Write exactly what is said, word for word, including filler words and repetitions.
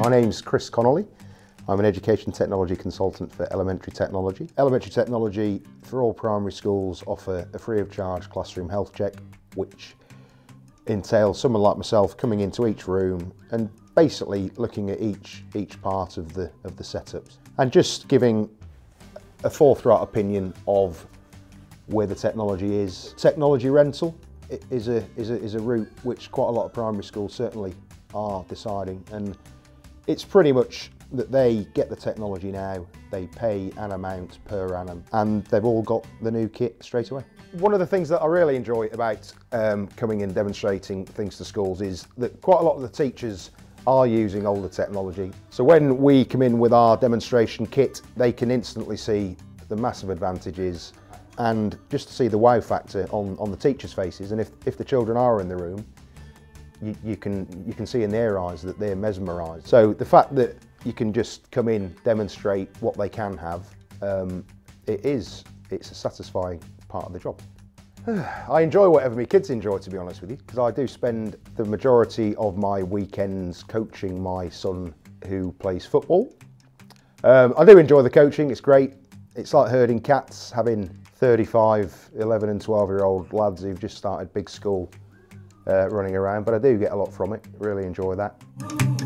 My name's Chris Connolly. I'm an Education Technology Consultant for Elementary Technology. Elementary Technology, for all primary schools, offer a free of charge classroom health check, which entails someone like myself coming into each room and basically looking at each, each part of the, of the setups. And just giving a forthright opinion of where the technology is. Technology rental is a, is a, is a route which quite a lot of primary schools certainly are deciding, and it's pretty much that they get the technology now, they pay an amount per annum, and they've all got the new kit straight away. One of the things that I really enjoy about um, coming and demonstrating things to schools is that quite a lot of the teachers are using older technology. So when we come in with our demonstration kit, they can instantly see the massive advantages and just to see the wow factor on, on the teachers' faces. And if, if the children are in the room, You, you can you can see in their eyes that they're mesmerised. So the fact that you can just come in, demonstrate what they can have, um, it is it's a satisfying part of the job. I enjoy whatever my kids enjoy, to be honest with you, because I do spend the majority of my weekends coaching my son, who plays football. Um, I do enjoy the coaching; it's great. It's like herding cats, having thirty-five, eleven and twelve year old lads who've just started big school. Uh, running around, but I do get a lot from it, really enjoy that.